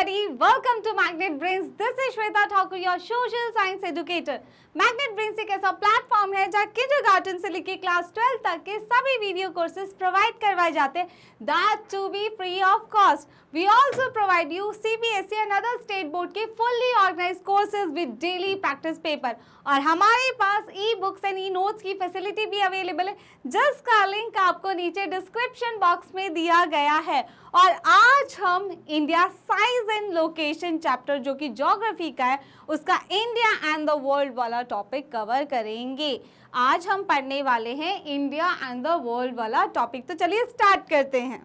everybody, welcome to Magnet Brains. This is Shweta Thakur, your social science educator. Magnet Brains एक ऐसा platform है जहाँ kindergarten से लेकर क्लास 12 तक के सभी वीडियो कोर्सेज प्रोवाइड करवाए जाते हैं, that to be free of cost. We also provide you CBSE and other state board के fully organized courses with daily practice paper. और हमारे पास e-books and e-notes की फैसिलिटी भी अवेलेबल है, जिसका लिंक आपको नीचे डिस्क्रिप्शन बॉक्स में दिया गया है. और आज हम India size and location chapter जो कि ज्योग्राफी का है, उसका इंडिया एंड द वर्ल्ड वाला टॉपिक कवर करेंगे. आज हम पढ़ने वाले हैं इंडिया एंड द वर्ल्ड वाला टॉपिक, तो चलिए स्टार्ट करते हैं.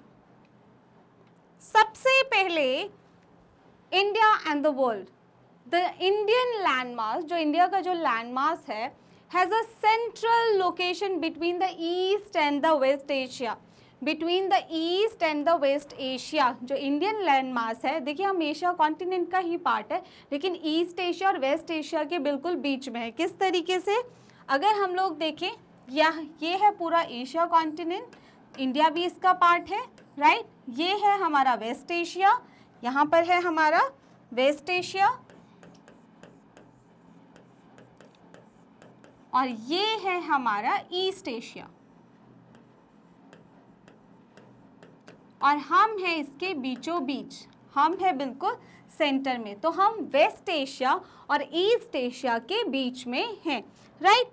सबसे पहले India and the world, the Indian landmark, जो इंडिया का जो लैंडमार्क है, has a central location between the east and the west Asia. Between the east and the west Asia, जो इंडियन लैंड मास है, देखिए हम एशिया कॉन्टिनेंट का ही part है, लेकिन ईस्ट एशिया और वेस्ट एशिया के बिल्कुल बीच में है. किस तरीके से, अगर हम लोग देखें, यह ये है पूरा एशिया कॉन्टिनेंट, इंडिया भी इसका पार्ट है, राइट. ये है हमारा वेस्ट एशिया, यहाँ पर है हमारा वेस्ट एशिया, और ये है हमारा ईस्ट एशिया, और हम हैं इसके बीचों बीच, हम हैं बिल्कुल सेंटर में. तो हम वेस्ट एशिया और ईस्ट एशिया के बीच में हैं, राइट.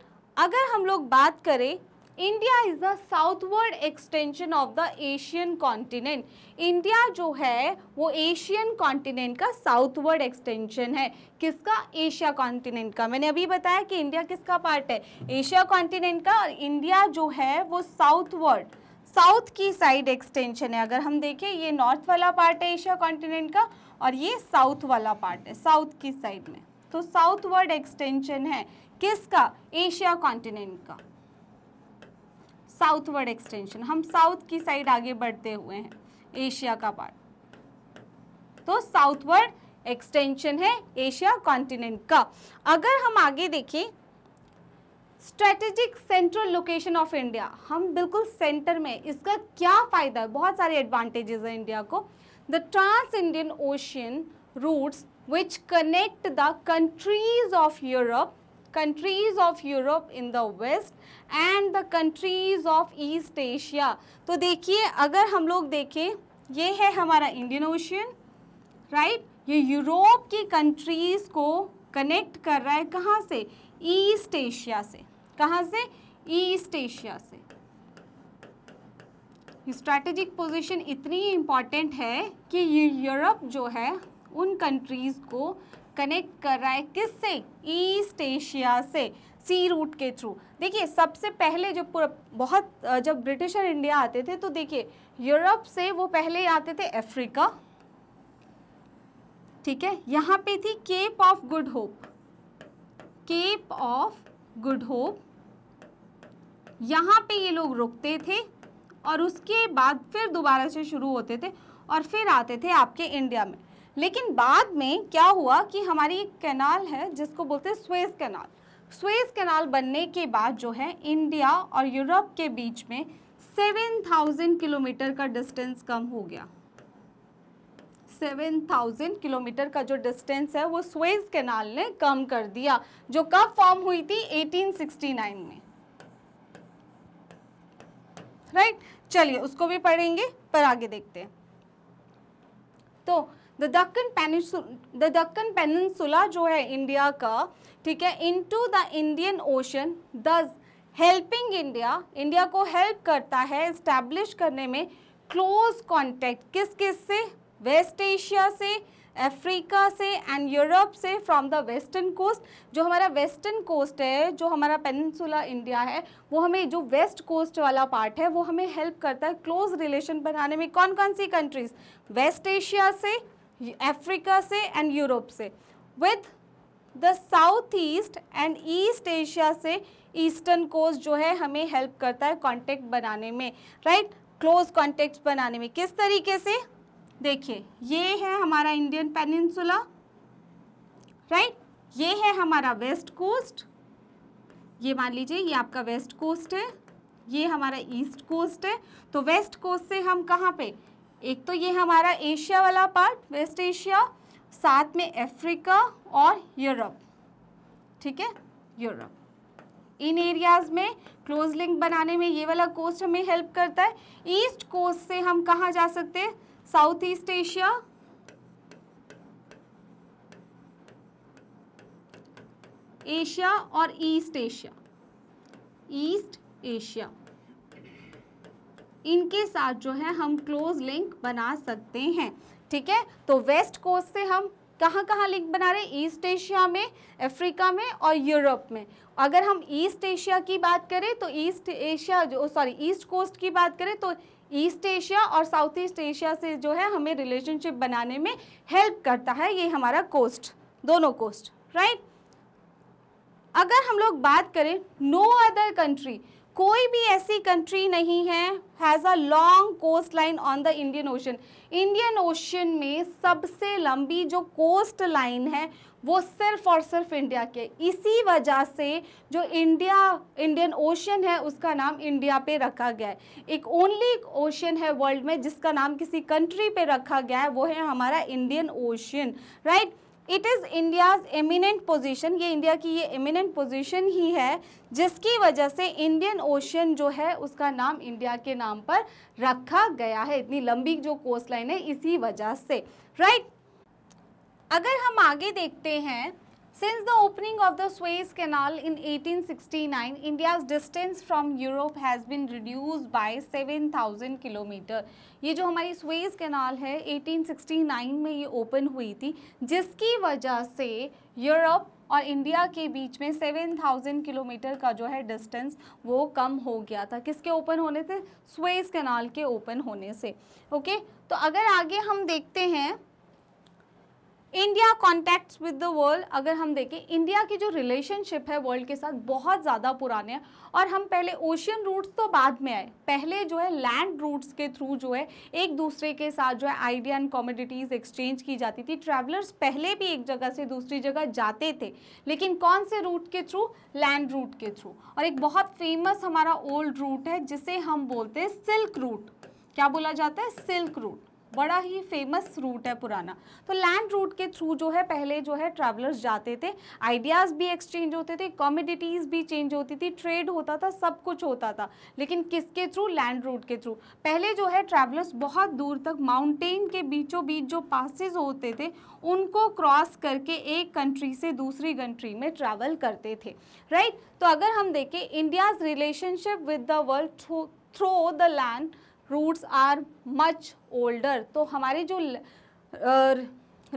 अगर हम लोग बात करें, India is the southward extension of the Asian continent. India जो है वो एशियन कॉन्टिनेंट का साउथवर्ड एक्सटेंशन है. किसका? एशिया कॉन्टिनेंट का. मैंने अभी बताया कि इंडिया किसका पार्ट है, एशिया कॉन्टिनेंट का, और इंडिया जो है वो साउथवर्ड, साउथ की साइड एक्सटेंशन है. अगर हम देखें, ये नॉर्थ वाला पार्ट है एशिया कॉन्टिनेंट का, और ये साउथ वाला पार्ट है, साउथ की साइड में. तो साउथवर्ड एक्सटेंशन है किसका? एशिया कॉन्टिनेंट का साउथवर्ड एक्सटेंशन. हम साउथ की साइड आगे बढ़ते हुए हैं, एशिया का पार्ट, तो साउथवर्ड एक्सटेंशन है एशिया कॉन्टिनेंट का. अगर हम आगे देखें, strategic central location of India, हम बिल्कुल सेंटर में. इसका क्या फ़ायदा है? बहुत सारे एडवांटेजेस हैं इंडिया को. The trans Indian ocean routes which connect the countries of Europe in the west and the countries of east Asia. तो देखिए, अगर हम लोग देखें, ये है हमारा इंडियन ओशियन, राइट. ये यूरोप की कंट्रीज़ को कनेक्ट कर रहा है, कहाँ से? ईस्ट एशिया से. कहाँ से? ईस्ट एशिया से. स्ट्रैटेजिक पोजीशन इतनी इम्पॉर्टेंट है कि यूरोप जो है उन कंट्रीज़ को कनेक्ट कर रहा है, किससे? ईस्ट एशिया से, सी रूट के थ्रू. देखिए, सबसे पहले जो बहुत जब ब्रिटिशर इंडिया आते थे, तो देखिए यूरोप से वो पहले आते थे अफ्रीका, ठीक है. यहाँ पे थी Cape of Good Hope, Cape of Good Hope, यहाँ पे ये लोग रुकते थे, और उसके बाद फिर दोबारा से शुरू होते थे, और फिर आते थे आपके इंडिया में. लेकिन बाद में क्या हुआ कि हमारी एक कैनाल है जिसको बोलते हैं स्वेज कैनाल. स्वेज कैनाल बनने के बाद जो है इंडिया और यूरोप के बीच में 7000 किलोमीटर का डिस्टेंस कम हो गया. 7000 किलोमीटर का जो डिस्टेंस है वो स्वेज कैनाल ने कम कर दिया, जो कब फॉर्म हुई थी? 1869 में, राइट. चलिए उसको भी पढ़ेंगे, पर आगे देखते हैं. तो द दक्कन पेनिनसुला जो है इंडिया का, ठीक है, into the Indian ocean, thus helping India, India को हेल्प करता है एस्टैब्लिश करने में क्लोज कॉन्टैक्ट, किस किस से? वेस्ट एशिया से, अफ्रीका से एंड यूरोप से, फ्रॉम द वेस्टर्न कोस्ट. जो हमारा वेस्टर्न कोस्ट है, जो हमारा पेनिनसुला इंडिया है, वो हमें जो वेस्ट कोस्ट वाला पार्ट है वो हमें हेल्प करता है क्लोज रिलेशन बनाने में. कौन कौन सी कंट्रीज? वेस्ट एशिया से, अफ्रीका से एंड यूरोप से, with the south east and east Asia से ईस्टर्न कोस्ट जो है हमें हेल्प करता है कॉन्टेक्ट बनाने में, राइट, क्लोज कॉन्टेक्ट बनाने में. किस तरीके से? देखिए, ये है हमारा इंडियन पेनिनसुला, राइट. ये है हमारा वेस्ट कोस्ट, ये मान लीजिए ये आपका वेस्ट कोस्ट है, ये हमारा ईस्ट कोस्ट है. तो वेस्ट कोस्ट से हम कहाँ पे? एक तो ये हमारा एशिया वाला पार्ट, वेस्ट एशिया, साथ में अफ्रीका और यूरोप, ठीक है, यूरोप। इन एरियाज़ में क्लोज लिंक बनाने में ये वाला कोस्ट हमें हेल्प करता है। ईस्ट कोस्ट से हम कहाँ जा सकते हैं? साउथ ईस्ट एशिया, एशिया और ईस्ट एशिया, ईस्ट एशिया, इनके साथ जो है हम क्लोज लिंक बना सकते हैं, ठीक है। तो वेस्ट कोस्ट से हम कहाँ कहाँ लिंक बना रहे हैं? ईस्ट एशिया में, अफ्रीका में और यूरोप में। अगर हम ईस्ट एशिया की बात करें तो ईस्ट कोस्ट की बात करें तो ईस्ट एशिया और साउथ ईस्ट एशिया से जो है हमें रिलेशनशिप बनाने में हेल्प करता है ये हमारा कोस्ट, दोनों कोस्ट, राइट। अगर हम लोग बात करें, नो अदर कंट्री, कोई भी ऐसी कंट्री नहीं है has a long coast line on the Indian ocean. Indian ocean में सबसे लंबी जो कोस्ट लाइन है वो सिर्फ और सिर्फ इंडिया के। इसी वजह से जो इंडियन ओशन है उसका नाम इंडिया पे रखा गया है। एक ओनली ओशन है वर्ल्ड में जिसका नाम किसी कंट्री पे रखा गया है, वो है हमारा Indian ocean, right. It is India's eminent position, ये इंडिया की ये एमिनेंट पोजीशन ही है जिसकी वजह से इंडियन ओशन जो है उसका नाम इंडिया के नाम पर रखा गया है। इतनी लंबी जो कोस्ट लाइन है इसी वजह से, राइट। अगर हम आगे देखते हैं, since the opening of the Suez canal in 1869 India's distance from Europe has been reduce by 7000 kilometre. ये जो हमारी स्वेज कैनाल है 1869 में ये ओपन हुई थी, जिसकी वजह से यूरोप और इंडिया के बीच में 7000 किलोमीटर का जो है डिस्टेंस वो कम हो गया था। किसके ओपन होने से? स्वेज कैनाल के ओपन होने से, ओके। तो अगर आगे हम देखते हैं, India contacts with the world, अगर हम देखें इंडिया की जो रिलेशनशिप है वर्ल्ड के साथ बहुत ज़्यादा पुराने हैं। और हम पहले ओशन रूट्स तो बाद में आए, पहले जो है लैंड रूट्स के थ्रू जो है एक दूसरे के साथ जो है आइडिया एंड कमोडिटीज़ एक्सचेंज की जाती थी। ट्रैवलर्स पहले भी एक जगह से दूसरी जगह जाते थे, लेकिन कौन से रूट के थ्रू? लैंड रूट के थ्रू। और एक बहुत फेमस हमारा ओल्ड रूट है जिसे हम बोलते हैं सिल्क रूट। क्या बोला जाता है? Silk route. बड़ा ही फेमस रूट है पुराना। तो लैंड रूट के थ्रू जो है पहले जो है ट्रैवलर्स जाते थे, आइडियाज़ भी एक्सचेंज होते थे, कमोडिटीज़ भी चेंज होती थी, ट्रेड होता था, सब कुछ होता था। लेकिन किसके थ्रू? लैंड रूट के थ्रू। पहले जो है ट्रैवलर्स बहुत दूर तक माउंटेन के बीचों बीच जो पासेज होते थे उनको क्रॉस करके एक कंट्री से दूसरी कंट्री में ट्रैवल करते थे, राइट। तो अगर हम देखें, India's relationship with the world through the land routes are much older. तो हमारी जो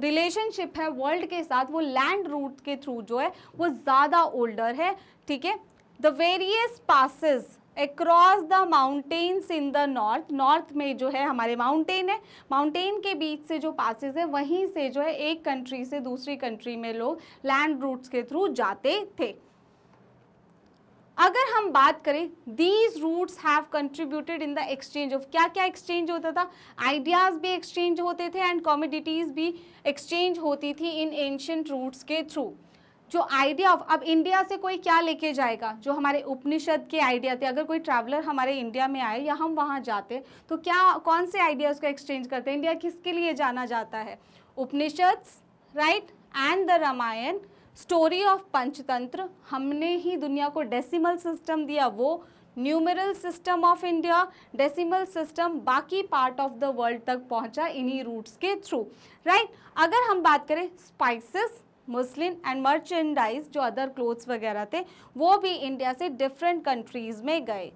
रिलेशनशिप है वर्ल्ड के साथ वो लैंड रूट के थ्रू जो है वो ज़्यादा ओल्डर है, ठीक है। The various passes across the mountains in the north, north में जो है हमारे माउंटेन है, माउंटेन के बीच से जो पासेज है वहीं से जो है एक कंट्री से दूसरी कंट्री में लोग लैंड रूट्स के थ्रू जाते थे। अगर हम बात करें, these routes have contributed in the exchange of, क्या क्या एक्सचेंज होता था? आइडियाज़ भी एक्सचेंज होते थे एंड कमोडिटीज़ भी एक्सचेंज होती थी इन एंशिएंट रूट्स के थ्रू। जो आइडिया ऑफ, अब इंडिया से कोई क्या लेके जाएगा? जो हमारे उपनिषद के आइडिया थे, अगर कोई ट्रैवलर हमारे इंडिया में आए या हम वहाँ जाते तो क्या, कौन से आइडियाज़ को एक्सचेंज करते हैं? इंडिया किसके लिए जाना जाता है? Upanishads, right, and the Ramayana, story of Panchatantra, हमने ही दुनिया को डेसिमल सिस्टम दिया, वो numeral system of India, decimal system बाकी पार्ट ऑफ द वर्ल्ड तक पहुंचा इन्हीं रूट्स के थ्रू, राइट। अगर हम बात करें, स्पाइसेस, मुस्लिन एंड मर्चेंडाइज, जो अदर क्लोथ्स वगैरह थे वो भी इंडिया से डिफरेंट कंट्रीज़ में गए।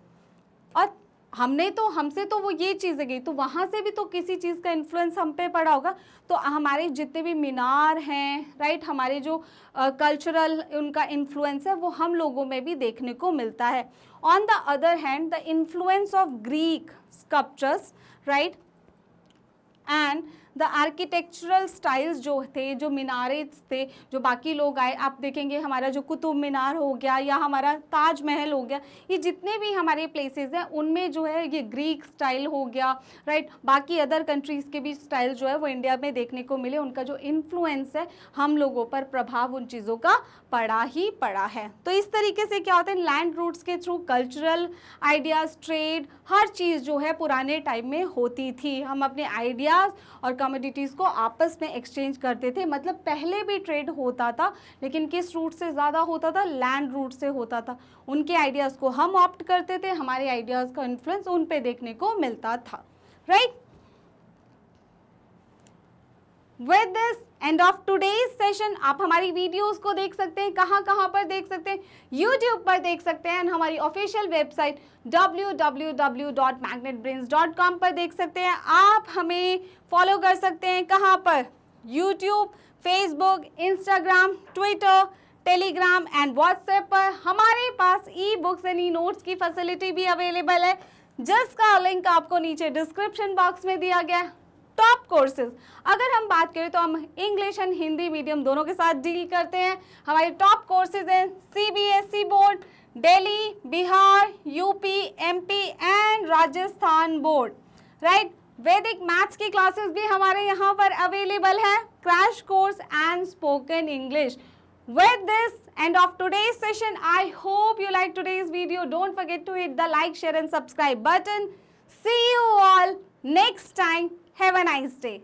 और हमने तो, हमसे तो वो ये चीज़ें गई, तो वहाँ से भी तो किसी चीज़ का इन्फ्लुएंस हम पे पड़ा होगा। तो हमारे जितने भी मीनार हैं, राइट, हमारे जो कल्चरल उनका इन्फ्लुएंस है वो हम लोगों में भी देखने को मिलता है। On the other hand, the influence of Greek sculptures, right, and the architectural styles जो थे, जो मीनारेट्स थे जो बाकी लोग आए, आप देखेंगे हमारा जो कुतुब मीनार हो गया या हमारा ताज महल हो गया, ये जितने भी हमारे प्लेसेस हैं उनमें जो है ये ग्रीक स्टाइल हो गया, राइट, बाकी अदर कंट्रीज़ के भी स्टाइल जो है वो इंडिया में देखने को मिले, उनका जो इन्फ्लुएंस है हम लोगों पर प्रभाव उन चीज़ों का पड़ा ही पड़ा है। तो इस तरीके से क्या होता है, लैंड रूट्स के थ्रू कल्चरल आइडियाज़, ट्रेड, हर चीज़ जो है पुराने टाइम में होती थी। हम अपने आइडियाज़ और कमोडिटीज़ को आपस में एक्सचेंज करते थे। मतलब पहले भी ट्रेड होता था, लेकिन किस रूट से ज़्यादा होता था? लैंड रूट से होता था। उनके आइडियाज़ को हम ऑप्ट करते थे, हमारे आइडियाज़ का इन्फ्लुएंस उन पे देखने को मिलता था, right. With this end of today's session, आप हमारी वीडियोस को देख सकते हैं, कहाँ पर देख सकते हैं? YouTube पर देख सकते हैं, एंड हमारी ऑफिशियल वेबसाइट www.magnetbrains.com पर देख सकते हैं। आप हमें फॉलो कर सकते हैं कहाँ पर? YouTube, Facebook, Instagram, Twitter, Telegram and WhatsApp पर। हमारे पास e books and e notes की फैसिलिटी भी अवेलेबल है, जिसका लिंक आपको नीचे डिस्क्रिप्शन बॉक्स में दिया गया है। टॉप कोर्सेज, अगर हम बात करें तो हम इंग्लिश एंड हिंदी मीडियम दोनों के साथ डील करते हैं। हमारे टॉप कोर्सेज हैं CBSE board, Delhi, Bihar, UP, MP and Rajasthan board, right. वैदिक मैथ्स की क्लासेस भी हमारे यहाँ पर अवेलेबल है, crash course and spoken English. With this end of today's session, I hope you like today's video. Don't forget to hit the like, share and subscribe button. See you all next time. Have a nice day.